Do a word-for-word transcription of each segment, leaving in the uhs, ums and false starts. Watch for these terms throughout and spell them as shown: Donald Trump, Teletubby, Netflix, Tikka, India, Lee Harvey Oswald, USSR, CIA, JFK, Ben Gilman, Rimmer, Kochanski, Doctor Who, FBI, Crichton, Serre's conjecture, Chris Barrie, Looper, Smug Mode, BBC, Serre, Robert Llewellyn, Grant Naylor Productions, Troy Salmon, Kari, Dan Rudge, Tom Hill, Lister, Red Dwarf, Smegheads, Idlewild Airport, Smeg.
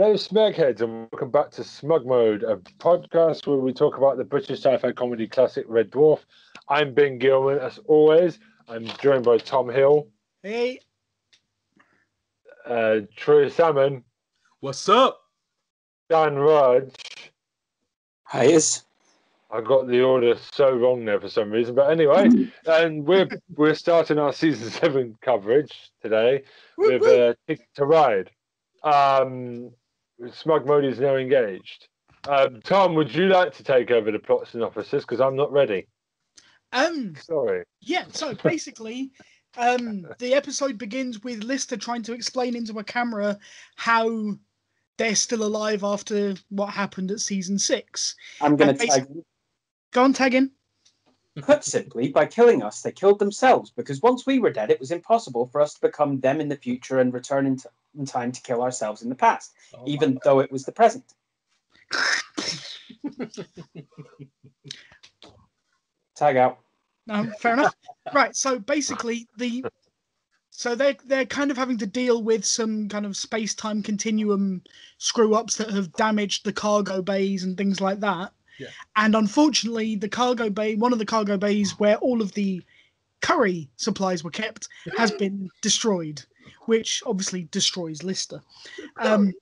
Hello, Smegheads, and welcome back to Smug Mode, a podcast where we talk about the British sci-fi comedy classic Red Dwarf. I'm Ben Gilman, as always. I'm joined by Tom Hill. Hey. Uh, Troy Salmon. What's up? Dan Rudge. Highest. I got the order so wrong there for some reason, but anyway, and we're we're starting our season seven coverage today with uh, Tikka To Ride. Um, Smug Mode is now engaged. Um, Tom, would you like to take over the plot synopsis? Because I'm not ready. Um, sorry. Yeah. So basically, um, the episode begins with Lister trying to explain into a camera how they're still alive after what happened at season six. I'm going to tag. Go on, tag in. Put simply, by killing us, they killed themselves, because once we were dead, it was impossible for us to become them in the future and return in, t- in time to kill ourselves in the past, oh even though it was the present. Tag out. No, fair enough. Right, so basically, the so they're, they're kind of having to deal with some kind of space-time continuum screw-ups that have damaged the cargo bays and things like that. Yeah. And unfortunately, the cargo bay, one of the cargo bays where all of the curry supplies were kept, has been destroyed, which obviously destroys Lister. Um,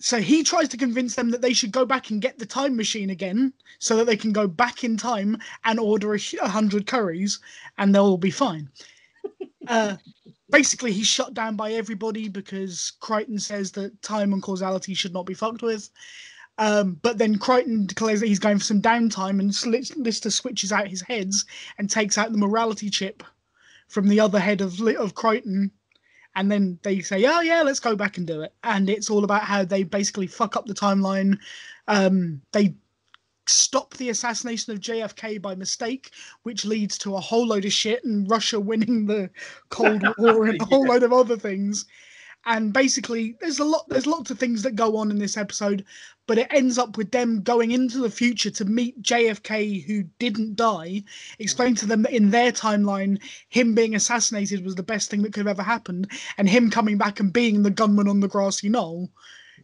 so he tries to convince them that they should go back and get the time machine again so that they can go back in time and order a, a hundred curries and they'll all be fine. Uh, basically, he's shut down by everybody because Crichton says that time and causality should not be fucked with. Um, but then Crichton declares that he's going for some downtime, and Lister switches out his heads and takes out the morality chip from the other head of of Crichton. And then they say, oh, yeah, let's go back and do it. And it's all about how they basically fuck up the timeline. Um, they stop the assassination of J F K by mistake, which leads to a whole load of shit and Russia winning the Cold War and a whole yeah. load of other things. And basically, there's a lot. There's lots of things that go on in this episode, but it ends up with them going into the future to meet J F K, who didn't die. Explain to them that in their timeline, him being assassinated was the best thing that could have ever happened, and him coming back and being the gunman on the grassy knoll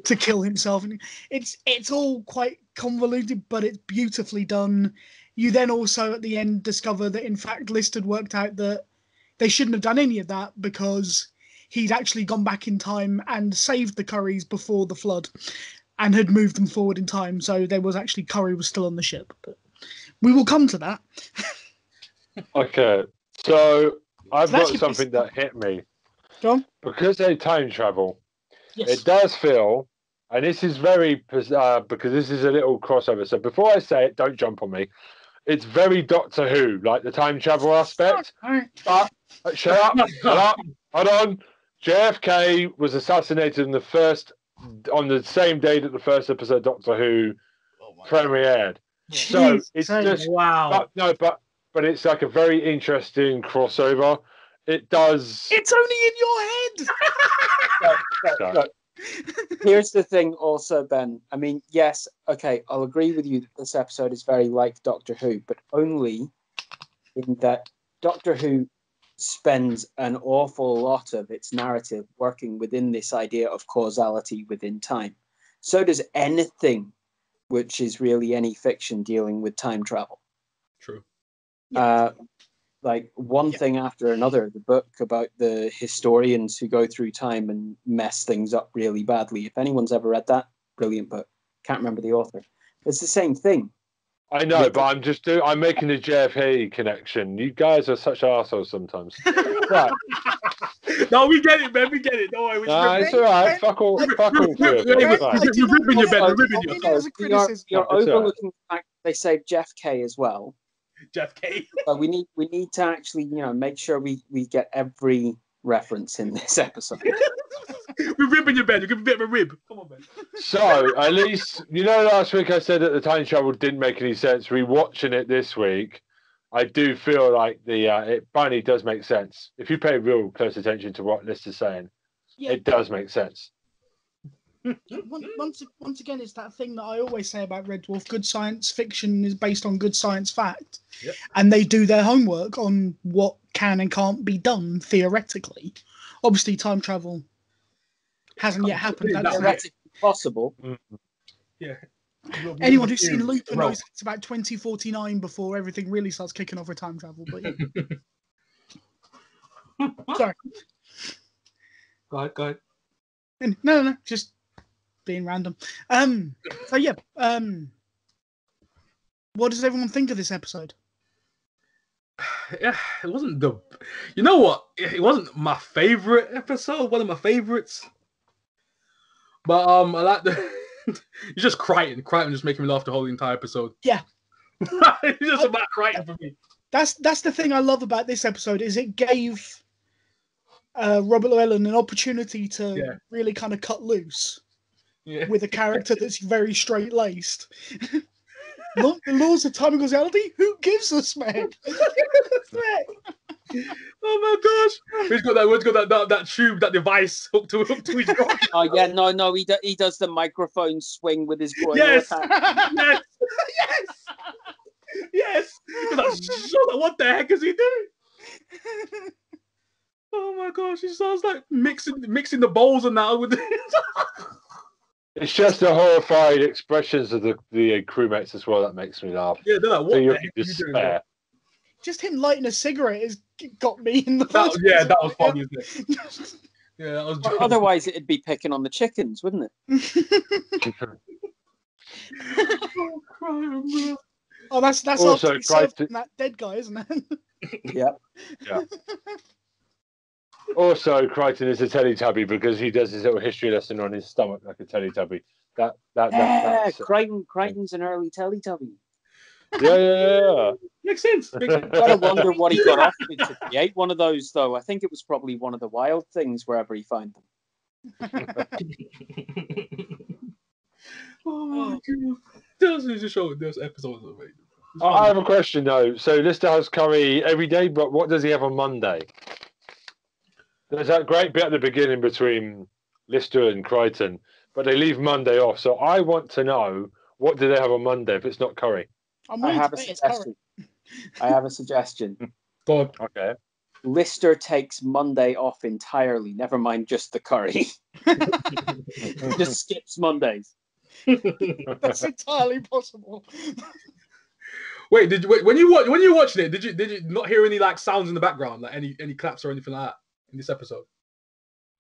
to kill himself. And it's it's all quite convoluted, but it's beautifully done. You then also at the end discover that in fact, Lister had worked out that they shouldn't have done any of that because he'd actually gone back in time and saved the curries before the flood and had moved them forward in time. So there was actually curry was still on the ship. But we will come to that. Okay. So I've so got something that hit me. John? Because they time travel, yes. It does feel, and this is very bizarre because this is a little crossover. So before I say it, don't jump on me. It's very Doctor Who, like the time travel aspect. All right. But uh, shut up, shut up, hold on. J F K was assassinated in the first, on the same day that the first episode of Doctor Who oh premiered. Jeez, so it's so just wow. But, no, but but it's like a very interesting crossover. It does. It's only in your head. no, no, no. Here's the thing, also, Ben. I mean, yes, okay, I'll agree with you that this episode is very like Doctor Who, but only in that Doctor Who spends an awful lot of its narrative working within this idea of causality within time. So does anything which is really any fiction dealing with time travel. True. Uh, yeah. Like one yeah. thing after another, the book about the historians who go through time and mess things up really badly. If anyone's ever read that, brilliant book. Can't remember the author. It's the same thing. I know, with but the- I'm just doing. I'm making a J F K connection. You guys are such assholes sometimes. Right. No, we get it, man. We get it. Don't worry. Nah, it's all right. Fuck all. Fuck all. You're ripping your bed. You're You're overlooking the fact they say J F K as well. J F K. But we need we need to actually, you know, make sure we, we get every reference in this episode. We're ribbing your bed. You're giving a bit of a rib. Come on, Ben. So at least you know last week I said that the time travel didn't make any sense. Rewatching it this week, I do feel like the uh, it finally does make sense. If you pay real close attention to what Lister's saying, yeah. It does make sense. Once, once again, it's that thing that I always say about Red Dwarf. Good science fiction is based on good science fact. Yep. And they do their homework on what can and can't be done theoretically. Obviously, time travel hasn't yet happened. That's that's it. Possible. Mm-hmm. Yeah. Anyone who's seen Looper knows well, it's about twenty forty-nine before everything really starts kicking off with time travel. But yeah. Sorry. Go ahead, go ahead. And, no, no, no, just being random. Um, so yeah, um, what does everyone think of this episode? Yeah, it wasn't the. You know what? It wasn't my favorite episode. One of my favorites. But um, I like the. You're just crying, crying, just making me laugh the whole entire episode. Yeah, it's just I, about crying for me. That's that's the thing I love about this episode is it gave uh, Robert Llewellyn an opportunity to yeah. really kind of cut loose yeah. with a character that's very straight laced. The laws of time and causality. Who gives a smeg? Oh my gosh! He's got that. He's got that, that. That tube, that device hooked to, hooked to his. Oh yeah, no, no. He do, he does the microphone swing with his voice. Yes. yes, yes, yes, yes. Like, what the heck is he doing? Oh my gosh! He sounds like mixing mixing the bowls and that with. It's just the horrified expressions of the, the crewmates as well that makes me laugh. Yeah, they're like, what so you're the despair. Just him lighting a cigarette has got me in the that, yeah, that was funny, isn't it? Yeah, that was well, otherwise it'd be picking on the chickens, wouldn't it? Oh, that's that's also to... that dead guy, isn't it? Yeah. Yeah. Also, Crichton is a Teletubby because he does his little history lesson on his stomach like a Teletubby. That that, that yeah, that's Crichton, Crichton's an early Teletubby. Yeah, yeah, yeah. Makes sense. Makes sense. I wonder what he got off with to create one of those, though. I think it was probably one of the wild things wherever he found them. Oh, this is a show. This episode is amazing. Oh, I have a question though. So Lister has curry every day, but what does he have on Monday? There's that great bit at the beginning between Lister and Crichton, but they leave Monday off. So I want to know, what do they have on Monday if it's not curry? I have a suggestion. I have a suggestion. God. Okay. Lister takes Monday off entirely. Never mind just the curry. Just skips Mondays. That's entirely possible. Wait, did you, wait, when you watch when you watching it, did you did you not hear any like sounds in the background, like any any claps or anything like that? In this episode,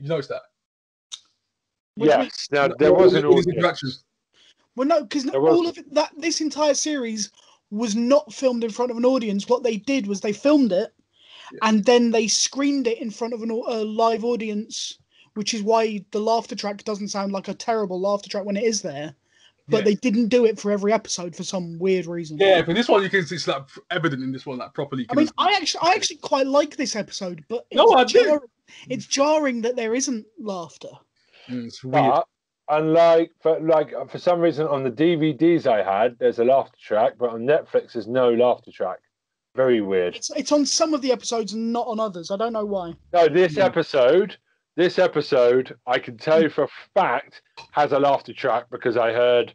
you noticed that. What yes, now, there was an interaction. Well, no, because all of it, that this entire series was not filmed in front of an audience. What they did was they filmed it, yeah. and then they screened it in front of an, a live audience, which is why the laughter track doesn't sound like a terrible laughter track when it is there. But yeah. they didn't do it for every episode for some weird reason. Yeah, for this one, you can it's like evident in this one, like properly. I mean, I actually, I actually quite like this episode, but it's, no, I jarring, it's jarring that there isn't laughter. Mm, it's weird. But, unlike, for, like for some reason, on the D V Ds I had, there's a laughter track, but on Netflix, there's no laughter track. Very weird. It's it's on some of the episodes and not on others. I don't know why. No, this yeah. episode. This episode, I can tell you for a fact, has a laughter track because I heard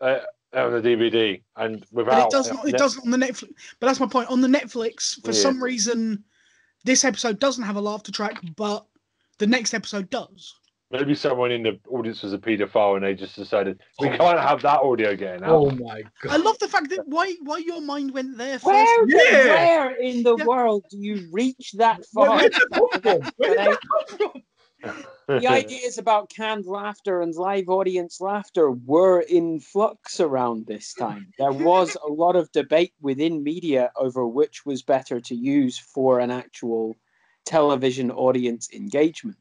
uh, on the D V D and without. But it doesn't. It Netflix. doesn't on the Netflix. But that's my point. On the Netflix, for yeah. some reason, this episode doesn't have a laughter track, but the next episode does. Maybe someone in the audience was a paedophile and they just decided we can't have that audio getting out. Oh my god! I love the fact that why why your mind went there first. Where, yeah. where in the yeah. world do you reach that far? The ideas about canned laughter and live audience laughter were in flux around this time. There was a lot of debate within media over which was better to use for an actual television audience engagement.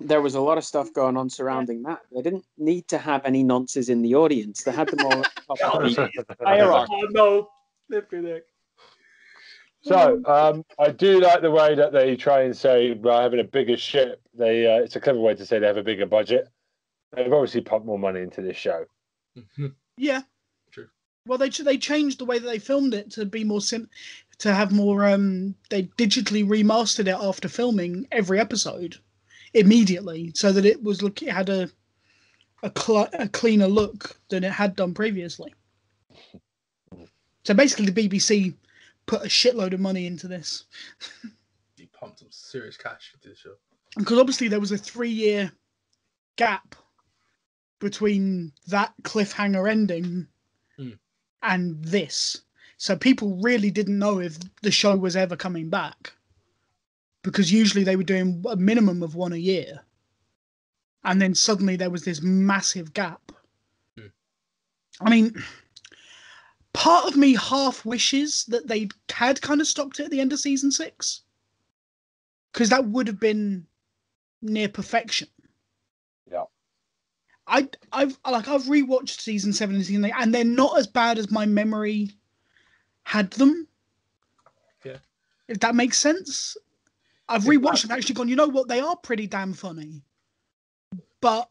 There was a lot of stuff going on surrounding that. They didn't need to have any nonces in the audience. They had them all at the top of the hierarchy. Oh, no. So um, I do like the way that they try and say, well, having a bigger ship, they uh, it's a clever way to say they have a bigger budget. They've obviously pumped more money into this show. Yeah. True. Well, they they changed the way that they filmed it to be more sim to have more. Um, they digitally remastered it after filming every episode. Immediately, so that it was look, it had a a, cl a cleaner look than it had done previously. So basically, the B B C put a shitload of money into this. He pumped some serious cash into the show. because obviously there was a three-year gap between that cliffhanger ending mm. and this. So people really didn't know if the show was ever coming back, because usually they were doing a minimum of one a year. And then suddenly there was this massive gap. Mm. I mean, part of me half wishes that they had kind of stopped it at the end of season six, because that would have been near perfection. Yeah. I, I've like I've rewatched season seven and season eight, and they're not as bad as my memory had them. Yeah. If that makes sense. I've rewatched and actually gone, you know what? They are pretty damn funny, but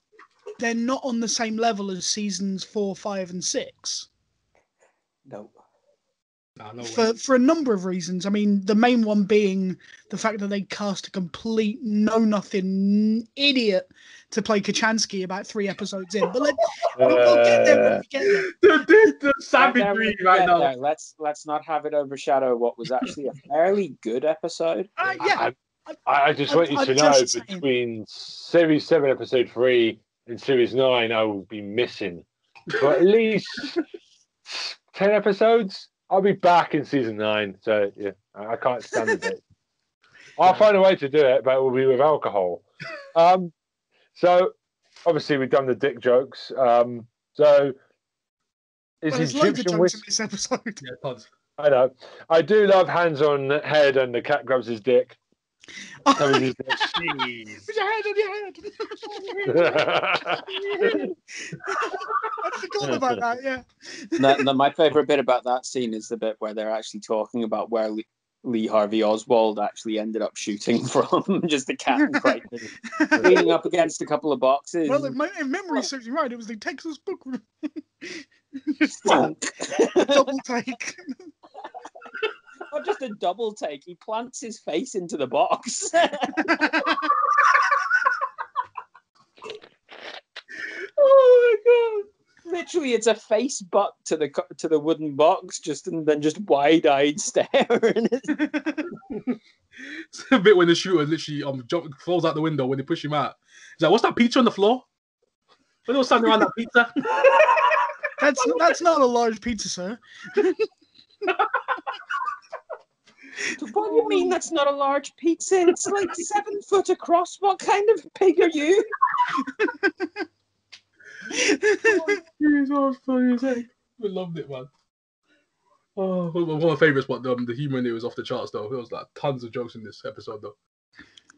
they're not on the same level as seasons four, five, and six. No. No, no for for a number of reasons. I mean, the main one being the fact that they cast a complete know-nothing idiot to play Kochanski about three episodes in. But let, uh, we'll get there when we get there. The, the, the savagery right, right now. No, let's let's not have it overshadow what was actually a fairly good episode. Uh, yeah, I, I, I just I, want you I, to I know between series seven, episode three, and series nine, I will be missing for at least ten episodes. I'll be back in season nine, so yeah, I can't stand it. I'll find a way to do it, but it will be with alcohol. Um, so, obviously, we've done the dick jokes. Um, so, is well, Egyptian whiskey in this episode? Yeah, I know. I do love hands on head, and the cat grabs his dick. Oh, so his dick. Put your hand on your head. I forgot about that. Yeah. No, no, my favourite bit about that scene is the bit where they're actually talking about where Lee, Lee Harvey Oswald actually ended up shooting from, just the cat and Crichton leaning up against a couple of boxes. Well, if, my, if memory serves you right, it was the Texas book. Double take. Not just a double take. He plants his face into the box. Oh my god! Literally, it's a face butt to the to the wooden box, just and then just wide-eyed stare. It's a bit when the shooter literally um jump, falls out the window when they push him out. He's like, "What's that pizza on the floor?" When they were standing around that pizza. That's that's not a large pizza, sir. What do you mean that's not a large pizza? It's like seven foot across. What kind of pig are you? Oh, I loved it, man. Oh, one of my favourites, but um, the humour in it was off the charts, though. There was like tons of jokes in this episode, though.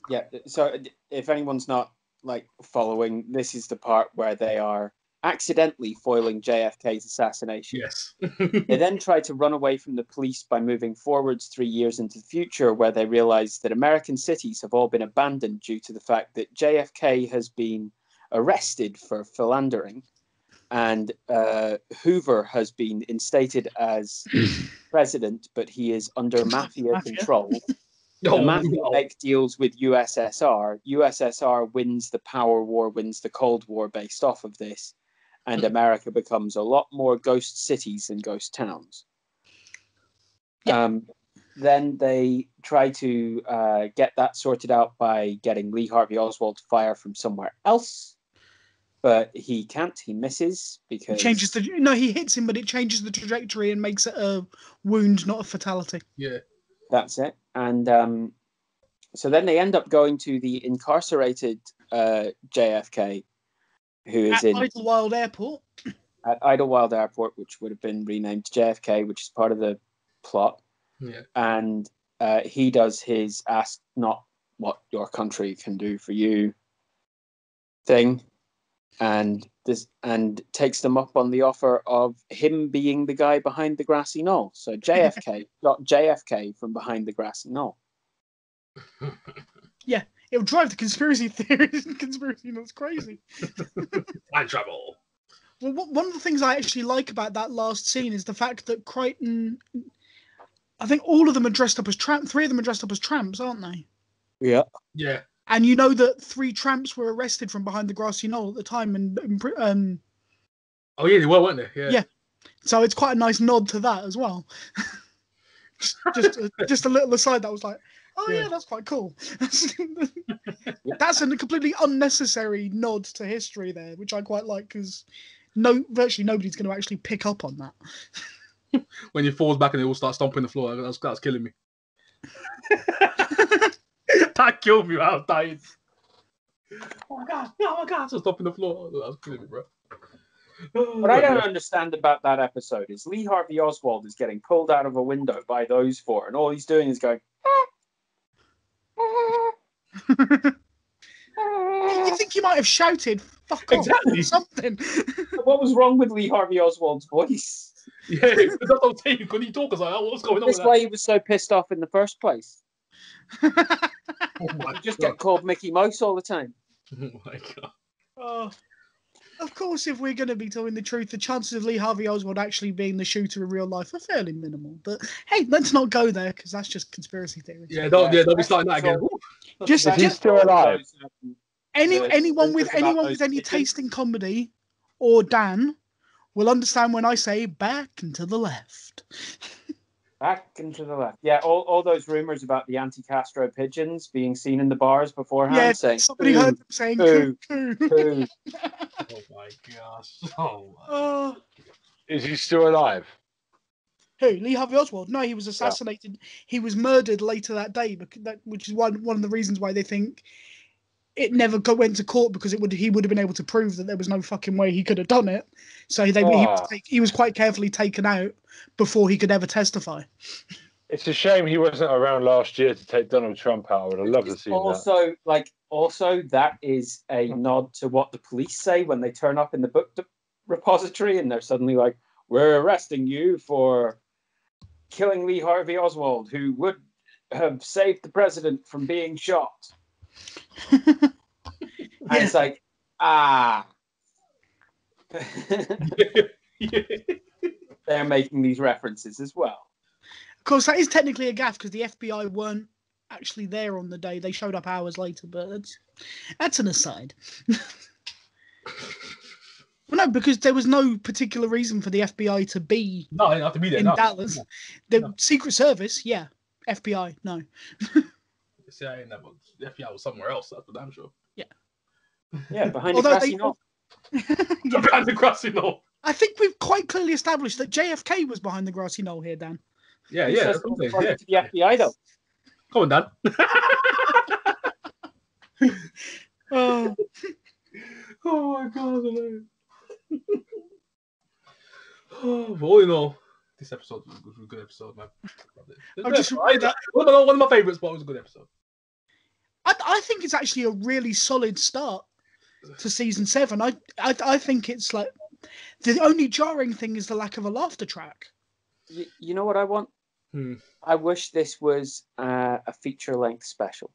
Yeah, so if anyone's not like following, this is the part where they are accidentally foiling J F K's assassination. Yes. They then try to run away from the police by moving forwards three years into the future, where they realize that American cities have all been abandoned due to the fact that J F K has been arrested for philandering, and uh, Hoover has been instated as president, but he is under mafia, mafia. control. The mafia make deals with U S S R. U S S R wins the power war, wins the Cold War based off of this. And America becomes a lot more ghost cities than ghost towns. Yeah. Um, then they try to uh, get that sorted out by getting Lee Harvey Oswald to fire from somewhere else. But he can't. He misses because... It changes the, no, he hits him, but it changes the trajectory and makes it a wound, not a fatality. Yeah. That's it. And um, so then they end up going to the incarcerated uh, J F K, who is at in Idlewild Airport. At Idlewild Airport, which would have been renamed J F K, which is part of the plot. Yeah. And uh, he does his ask not what your country can do for you thing, and this and takes them up on the offer of him being the guy behind the grassy knoll. So J F K got J F K from behind the grassy knoll. Yeah. It'll drive the conspiracy theories and conspiracy nuts crazy. Time travel. Well, what, one of the things I actually like about that last scene is the fact that Crichton, I think all of them are dressed up as tramps. Three of them are dressed up as tramps, aren't they? Yeah. Yeah. And you know that three tramps were arrested from behind the grassy knoll at the time. And, and um, oh, yeah, they were, weren't they? Yeah. Yeah. So it's quite a nice nod to that as well. just, just, a, just a little aside that was like, oh yeah, yeah that's quite cool. That's a completely unnecessary nod to history there, which I quite like, because no, virtually nobody's going to actually pick up on that. When you fall back and they all start stomping the floor, that's, that's killing me. That killed me. I was dying. Oh my god! Oh my god! Stop stomping the floor. That was killing me, bro. What I don't understand about that episode is Lee Harvey Oswald is getting pulled out of a window by those four, and all he's doing is going. You think you might have shouted "fuck off" exactly. or something? What was wrong with Lee Harvey Oswald's voice? Yeah, that's what I'm saying. Couldn't he talk? I was like, oh, what's going on? That's why that? He was so pissed off in the first place. Oh my you just god. Get called Mickey Mouse all the time. Oh my god! Oh. Of course, if we're going to be telling the truth, the chances of Lee Harvey Oswald actually being the shooter in real life are fairly minimal. But hey, let's not go there, because that's just conspiracy theory. Yeah, don't, yeah, don't be starting that again. Just, if he's still alive. Any, anyone with anyone with any taste in comedy, or Dan, will understand when I say back and to the left. Back and to the left. Yeah, all, all those rumours about the anti-Castro pigeons being seen in the bars beforehand. Yeah, saying, somebody poo, heard them saying poo, poo, poo. Oh my gosh. Oh my uh, gosh. Is he still alive? Who? Lee Harvey Oswald? No, he was assassinated. Yeah. He was murdered later that day, because that, which is one, one of the reasons why they think it never go, went to court, because it would he would have been able to prove that there was no fucking way he could have done it. So they, oh. he, was take, he was quite carefully taken out before he could ever testify. It's a shame he wasn't around last year to take Donald Trump out. I would have loved to see that. Also, like, also that is a nod to what the police say when they turn up in the book repository and they're suddenly like, we're arresting you for killing Lee Harvey Oswald, who would have saved the president from being shot. And it's like, ah, they're making these references as well. Of course, that is technically a gaffe, because the F B I weren't actually there on the day. They showed up hours later, but that's that's an aside. Well, no, because there was no particular reason for the F B I to be. No, they didn't have to be there in no. Dallas. No. The no. Secret Service, yeah. F B I, no. C I A and that was, the F B I was somewhere else, that's for damn sure. Yeah. Yeah, behind the grassy knoll. Yeah. Behind the grassy knoll. I think we've quite clearly established that J F K was behind the grassy knoll here, Dan. Yeah, yeah. That's that's yeah. To the F B I, though. Come on, Dan. Oh. Oh, my God. Oh, all in all, this episode was a good episode, man. I just I, that. One of my favourites, but it was a good episode. I, I think it's actually a really solid start to season seven. I, I, I think it's like the only jarring thing is the lack of a laughter track. You, you know what I want? Hmm. I wish this was uh, a feature-length special.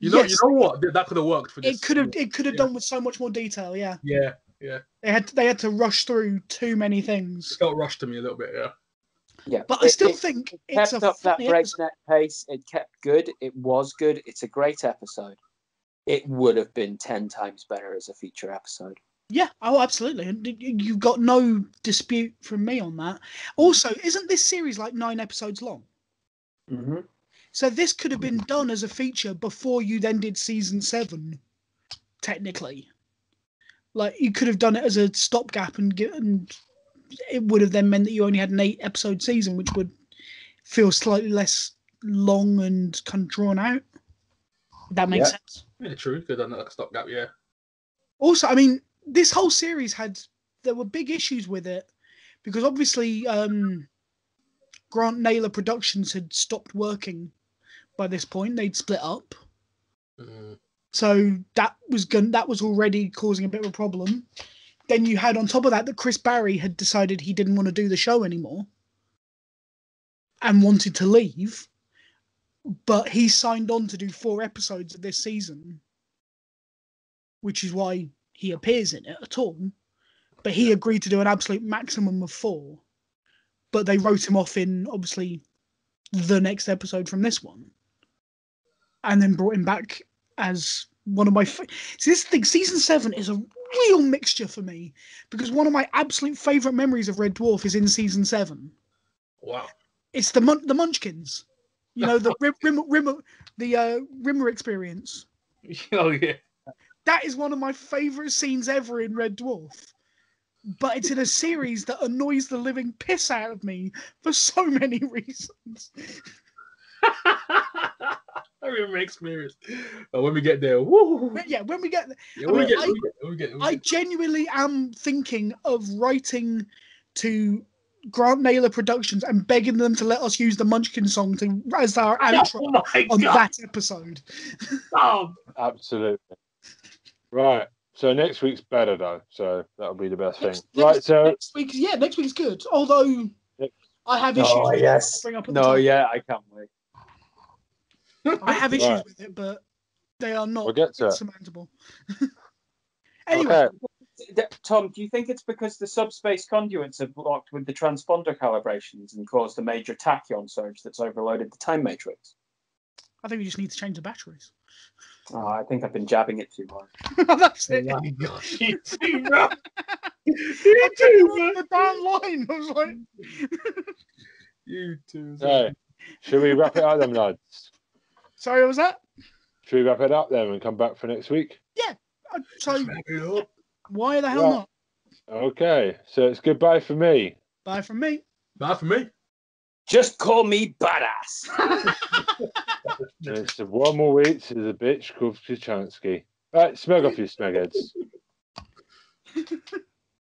You know, yes. You know what? That could have worked for this. It could have. It could have yeah. done with so much more detail. Yeah. Yeah. Yeah. They had. To, they had to rush through too many things. It felt rushed to me a little bit. Yeah. Yeah, but it, I still it, think it kept it's a up that breakneck pace. It kept good. It was good. It's a great episode. It would have been ten times better as a feature episode. Yeah, oh, absolutely. And you've got no dispute from me on that. Also, isn't this series like nine episodes long? Mm-hmm. So this could have been done as a feature before you'd ended season seven, technically. Like, you could have done it as a stopgap and get, and it would have then meant that you only had an eight episode season, which would feel slightly less long and kind of drawn out. That makes yeah. sense. Yeah, true. Could have done that like a stopgap, yeah. Also, I mean, this whole series had, there were big issues with it because obviously um, Grant Naylor Productions had stopped working by this point. They'd split up. Mm. So that was gun- that was already causing a bit of a problem. Then you had on top of that that Chris Barrie had decided he didn't want to do the show anymore and wanted to leave. But he signed on to do four episodes of this season, which is why he appears in it at all, but he agreed to do an absolute maximum of four, but they wrote him off in obviously the next episode from this one and then brought him back as one of my fa- see this thing season seven is a real mixture for me because one of my absolute favorite memories of Red Dwarf is in season seven. Wow. It's the, mun- the Munchkins. You know, the Rimmer, Rimmer, the uh, Rimmer experience. Oh, yeah. That is one of my favourite scenes ever in Red Dwarf. But it's in a series that annoys the living piss out of me for so many reasons. I remember experience. Oh, when we get there, woo. Yeah, when we get there. I genuinely am thinking of writing to Grant Naylor Productions and begging them to let us use the Munchkin song to, as our outro oh on God. that episode. Oh. Absolutely. Right. So next week's better though, so that'll be the best next, thing. Next, right, so next week's yeah, next week's good. Although next, I have issues. Oh with yes. It, bring up no, time. yeah, I can't wait. I have issues right. with it, but they are not we'll surmountable. Anyway, okay. Tom, do you think it's because the subspace conduits are blocked with the transponder calibrations and caused a major tachyon surge that's overloaded the time matrix? I think we just need to change the batteries. Oh, I think I've been jabbing it too hard. Oh, that's it. Oh my gosh, you too, bro. You too, the damn line. I was like, you too. So, should we wrap it up then, lads? Sorry, what was that? Should we wrap it up then and come back for next week? Yeah. So, why the hell right. not? Okay, so it's goodbye for me. Bye from me. Bye from me. Just call me badass. It's the one more week to the bitch called Kochanski. All right, smug off you smugheads.